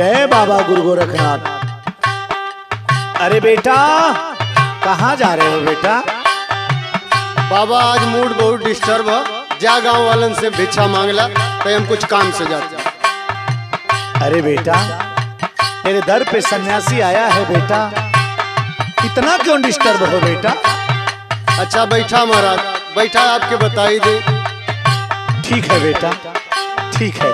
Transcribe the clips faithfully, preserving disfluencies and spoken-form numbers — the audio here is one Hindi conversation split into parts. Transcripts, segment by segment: जय बाबा गुरु गोरखनाथ। अरे बेटा कहाँ जा रहे हो बेटा? बाबा आज मूड बहुत डिस्टर्ब है, जा गाँव वालन से भिक्षा मांगला तो हम कुछ काम से जाते। अरे बेटा तेरे दर पे सन्यासी आया है बेटा, इतना क्यों डिस्टर्ब हो बेटा? अच्छा बैठा महाराज, बैठा आपके बताई दे। ठीक है बेटा, ठीक है।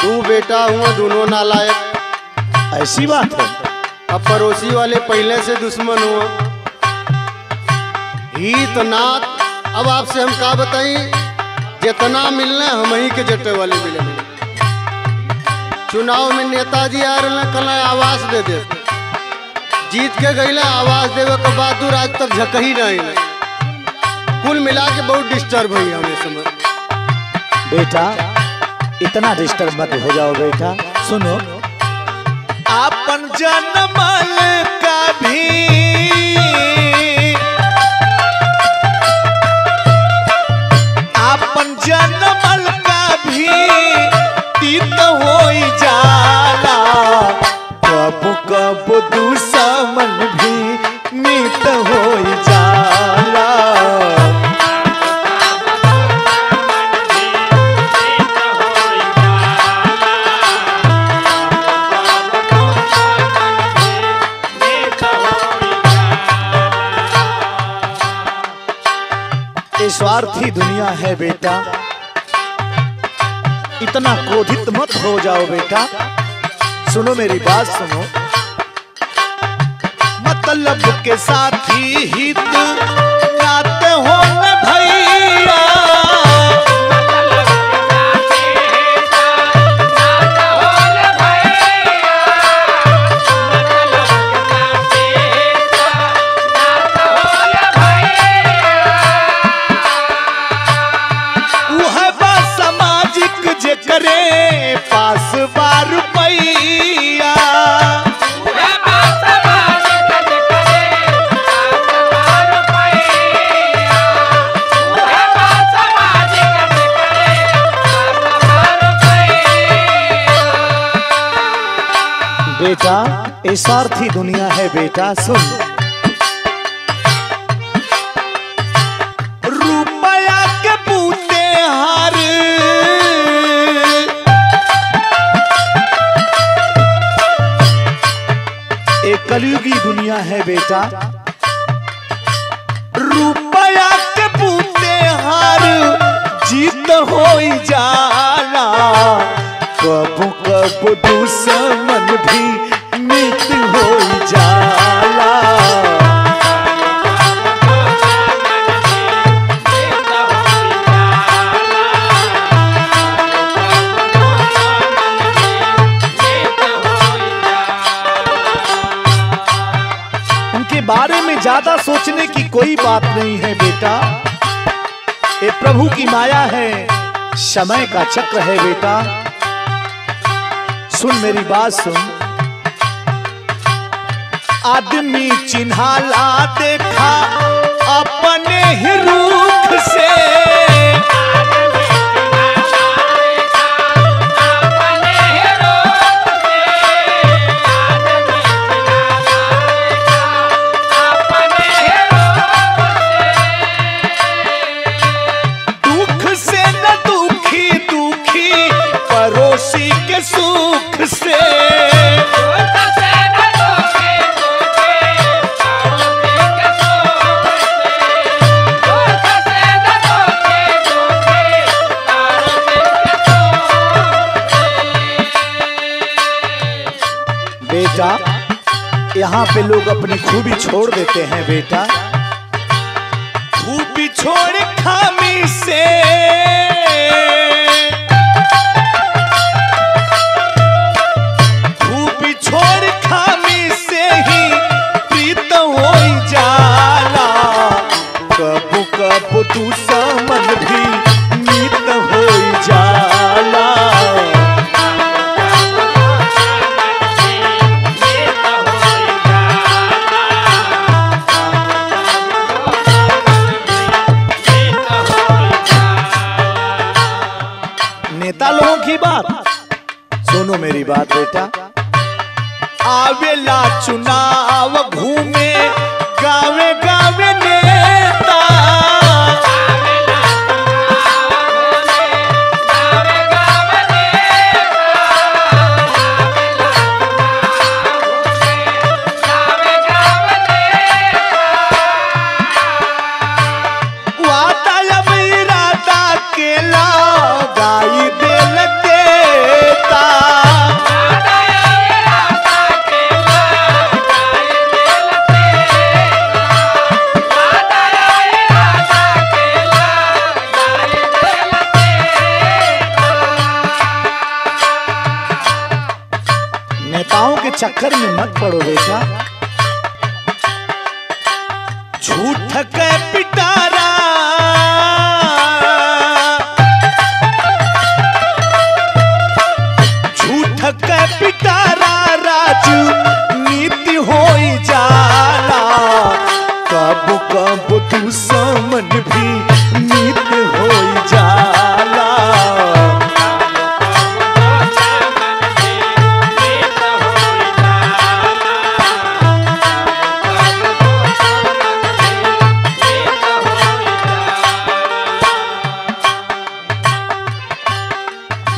तू बेटा हुआ दोनों नालायक। ऐसी बात है? अब पड़ोसी वाले पहले से दुश्मन हुआ हीत नाथ। अब आपसे हम क्या बताएं, जितना मिलना हम ही के जटे वाले मिले। चुनाव में नेताजी आ रहे कल आवाज दे दे, जीत के गई आवाज देवे के बाद आज तक झक ही नहीं। कुल मिला के बहुत डिस्टर्ब हुई हमें समझ। बेटा इतना डिस्टर्ब मत हो जाओ बेटा। सुनो आपन जन्म कभी आपन जन्म कभी तीत होई जाला, कबो कबो दुश्मन भी मीत होई जाला। स्वार्थी दुनिया है बेटा, इतना क्रोधित मत हो जाओ बेटा। सुनो मेरी बात सुनो, मतलब के साथी हित नात हो न भैया, बेटा ये स्वार्थी दुनिया है बेटा। सुन रुपया के पूते हार, एक कलयुगी दुनिया है बेटा। रुपया के पूते हार जीत होई जाला, कबो कबो दुश्मन भी मित हो जाला। उनके बारे में ज्यादा सोचने की कोई बात नहीं है बेटा, ये प्रभु की माया है, समय का चक्र है बेटा। सुन मेरी बात सुन, आदमी चिन्हाला देखा अपने ही रूप से, दुख से न दुखी दुखी पड़ोसी के सुख से, बेटा, यहाँ पे लोग अपनी खूबी छोड़ देते हैं बेटा। खूबी छोड़ खामी से खूबी छोड़ खामी से ही प्रीत हो जाला। कबो कबो दुश्मन भी मीत हो जाला। नेता लोगों की बात सुनो मेरी बात बेटा। आवेला चुनाव घूमे गावे गावे नेता, नेताओं के चक्कर में मत पड़ो बेटा। झूठ के पिटारा झूठ के पिटारा राजू नीति हो जाला। कबो कबो दुश्मन भी मीत हो जाला।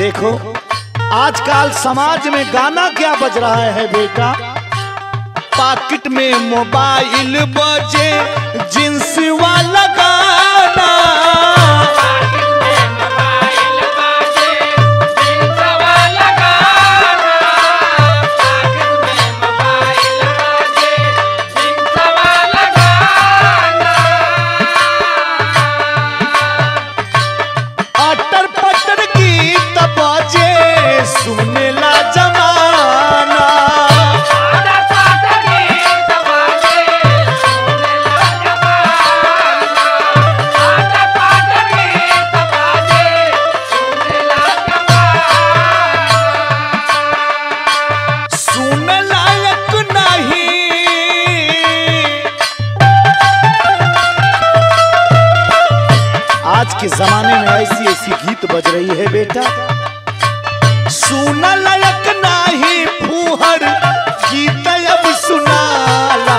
देखो आजकल समाज में गाना क्या बज रहा है बेटा। पॉकेट में मोबाइल बजे जींस वाला गाना, आज के जमाने में ऐसी ऐसी गीत बज रही है बेटा। सुना लायक नहीं फूहर गीत अब सुनाला।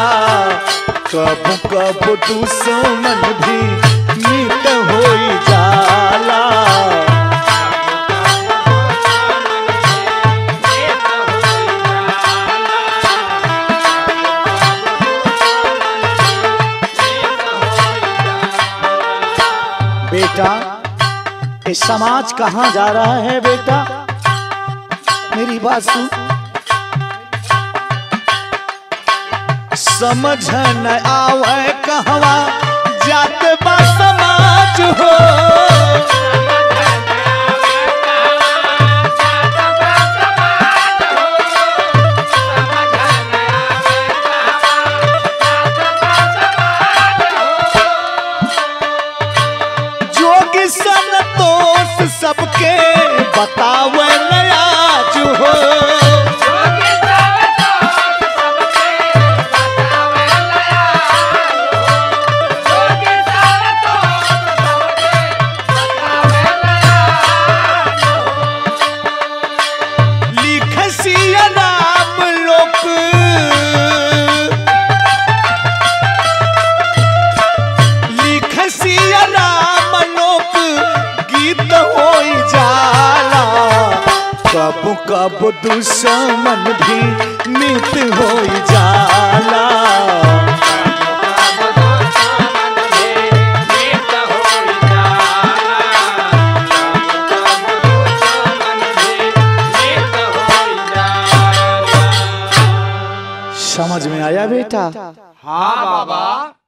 कबो कबो दुश्मन भी मीत हो जाला। बेटा ये समाज कहाँ जा रहा है बेटा, मेरी बात सुन। समझ न आवे कहवा जात बा समाज हो। सबके बतावे नया जो हो, कबो कबो दुश्मन भी मीत हो जाला। समझ में आया बेटा? हाँ बाबा।